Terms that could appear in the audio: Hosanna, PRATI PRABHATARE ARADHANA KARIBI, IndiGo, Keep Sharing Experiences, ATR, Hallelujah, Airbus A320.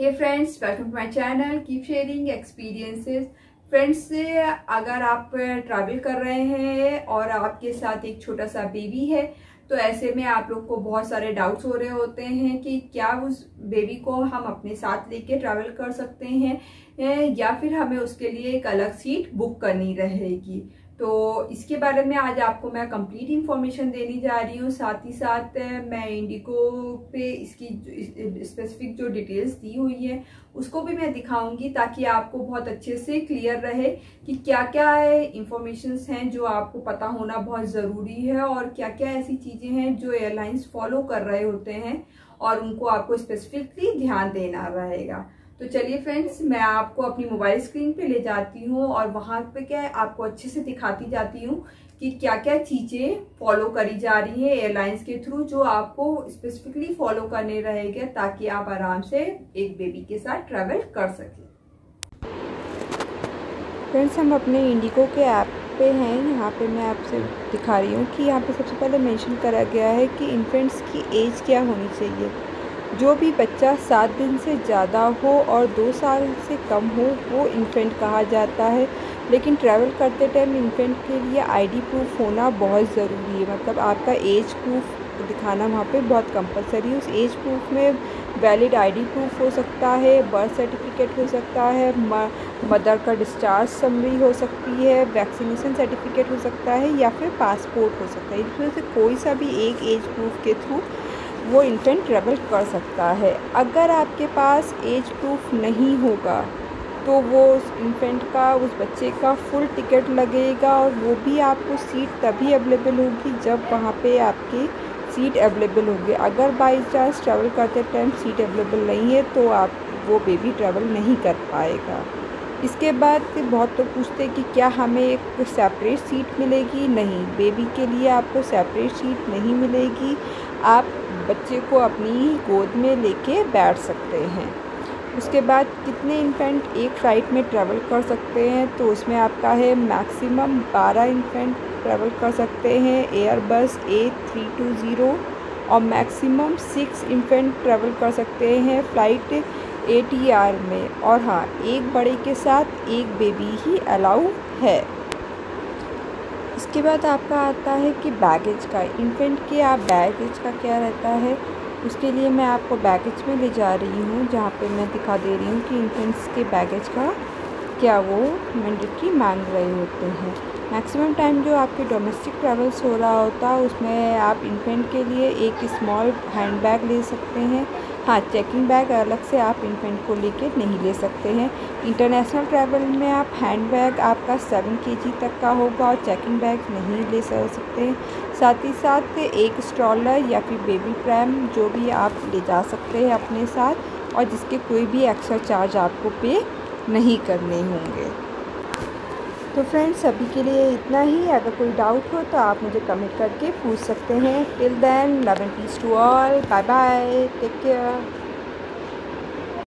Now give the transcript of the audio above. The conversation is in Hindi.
Hey friends, welcome to my channel keep sharing experiences. Friends, अगर आप ट्रैवल कर रहे हैं और आपके साथ एक छोटा सा बेबी है तो ऐसे में आप लोग को बहुत सारे डाउट्स हो रहे होते हैं कि क्या उस बेबी को हम अपने साथ लेके ट्रैवल कर सकते हैं या फिर हमें उसके लिए एक अलग सीट बुक करनी रहेगी। तो इसके बारे में आज आपको मैं कंप्लीट इन्फॉर्मेशन देने जा रही हूँ। साथ ही साथ मैं इंडिगो पे इसकी स्पेसिफिक जो डिटेल्स दी हुई है उसको भी मैं दिखाऊंगी ताकि आपको बहुत अच्छे से क्लियर रहे कि क्या क्या इन्फॉर्मेशंस हैं जो आपको पता होना बहुत ज़रूरी है और क्या क्या ऐसी चीज़ें हैं जो एयरलाइंस फॉलो कर रहे होते हैं और उनको आपको स्पेसिफिकली ध्यान देना रहेगा। तो चलिए फ्रेंड्स, मैं आपको अपनी मोबाइल स्क्रीन पे ले जाती हूँ और वहाँ पे क्या आपको अच्छे से दिखाती जाती हूँ कि क्या क्या चीज़ें फॉलो करी जा रही हैं एयरलाइंस के थ्रू जो आपको स्पेसिफिकली फॉलो करने रहेगा ताकि आप आराम से एक बेबी के साथ ट्रैवल कर सकें। फ्रेंड्स, हम अपने इंडिगो के ऐप पे हैं। यहाँ पे मैं आपसे दिखा रही हूँ कि यहाँ पर सबसे पहले मैंशन करा गया है कि इन्फेंट्स की एज क्या होनी चाहिए। जो भी बच्चा 7 दिन से ज़्यादा हो और 2 साल से कम हो वो इन्फेंट कहा जाता है। लेकिन ट्रैवल करते टाइम इन्फेंट के लिए आईडी प्रूफ होना बहुत ज़रूरी है, मतलब आपका एज प्रूफ दिखाना वहाँ पे बहुत कंपलसरी है। उस एज प्रूफ में वैलिड आईडी प्रूफ हो सकता है, बर्थ सर्टिफिकेट हो सकता है, मदर का डिस्चार्ज समरी हो सकती है, वैक्सीनेशन सर्टिफिकेट हो सकता है या फिर पासपोर्ट हो सकता है। इसमें से कोई सा भी एक एज प्रूफ के थ्रू वो इन्फेंट ट्रैवल कर सकता है। अगर आपके पास एज प्रूफ नहीं होगा तो वो उस इन्फेंट का, उस बच्चे का फुल टिकट लगेगा और वो भी आपको सीट तभी अवेलेबल होगी जब वहाँ पे आपकी सीट अवेलेबल होगी। अगर बाई चांस ट्रैवल करते टाइम सीट अवेलेबल नहीं है तो आप वो बेबी ट्रैवल नहीं कर पाएगा। इसके बाद बहुत लोग पूछते हैं कि क्या हमें एक सेपरेट सीट मिलेगी। नहीं, बेबी के लिए आपको सेपरेट सीट नहीं मिलेगी। आप बच्चे को अपनी गोद में लेके बैठ सकते हैं। उसके बाद कितने इन्फेंट एक फ्लाइट में ट्रैवल कर सकते हैं तो उसमें आपका है मैक्सिमम 12 इन्फेंट ट्रैवल कर सकते हैं एयरबस A320 और मैक्सिमम 6 इन्फेंट ट्रैवल कर सकते हैं फ़्लाइट ATR में। और हाँ, एक बड़े के साथ एक बेबी ही अलाउ है। इसके बाद आपका आता है कि बैगेज का, इन्फेंट के आप बैगेज का क्या रहता है। उसके लिए मैं आपको बैगेज में ले जा रही हूँ जहाँ पे मैं दिखा दे रही हूँ कि इन्फेंट्स के बैगेज का क्या वो मैंडेटरी मांग रहे होते हैं। मैक्सिमम टाइम जो आपके डोमेस्टिक ट्रैवल्स हो रहा होता है उसमें आप इन्फेंट के लिए एक स्मॉल हैंड बैग ले सकते हैं। हाँ, चेकिंग बैग अलग से आप इन्फेंट को लेके नहीं ले सकते हैं। इंटरनेशनल ट्रैवल में आप हैंड बैग आपका 7 kg तक का होगा और चेकिंग बैग नहीं ले सकते हैं। साथ ही साथ एक स्ट्रॉलर या फिर बेबी प्रैम जो भी आप ले जा सकते हैं अपने साथ और जिसके कोई भी एक्स्ट्रा चार्ज आपको पे नहीं करने होंगे। तो फ्रेंड्स, अभी के लिए इतना ही। अगर कोई डाउट हो तो आप मुझे कमेंट करके पूछ सकते हैं। Till then, love and peace to all. Bye bye, take care.